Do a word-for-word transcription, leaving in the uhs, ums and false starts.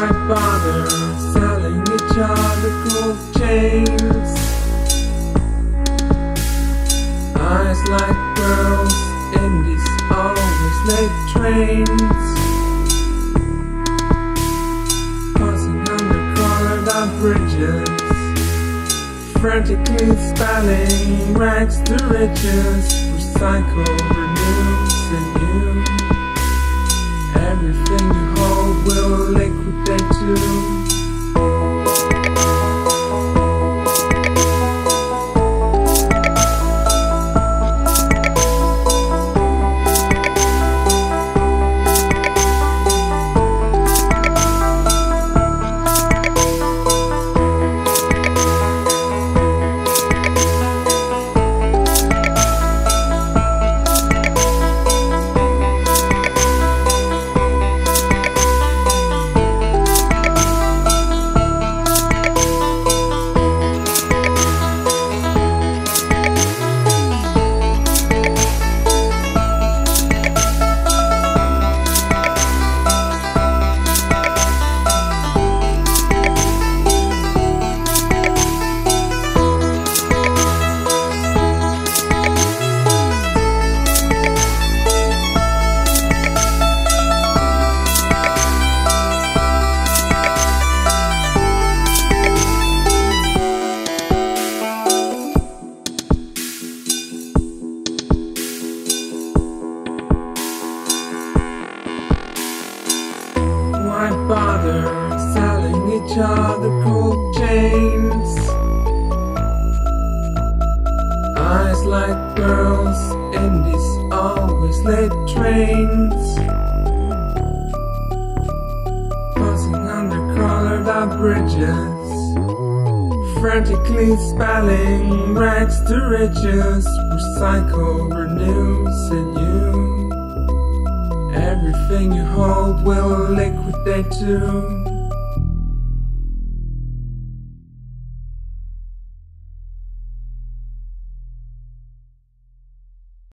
my father, selling each other gold chains. Eyes like pearls in these always late trains. Passing under colored out bridges, frantically spelling rags to riches. Recycle, renew, renew. Everything you hold will liquidate too. Why bother selling each other gold chains? Eyes like pearls in these always late trains. Passing under colored out bridges, frantically spelling rags to riches. Recycle, renew, sinew. Everything you hold will liquidate too.